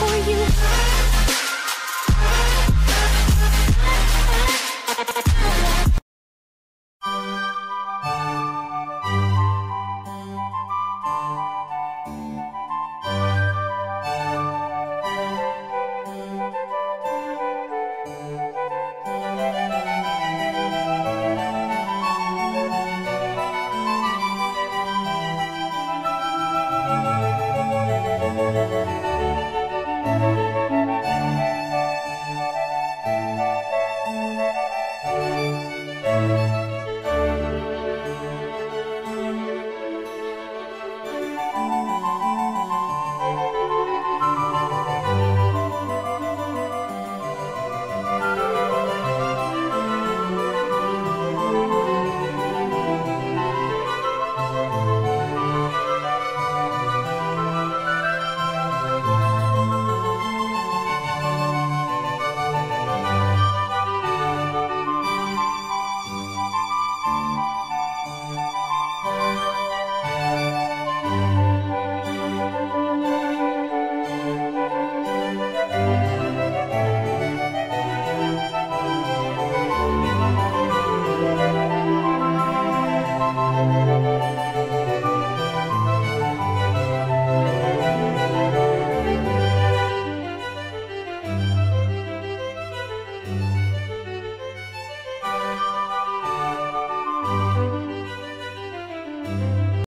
for you.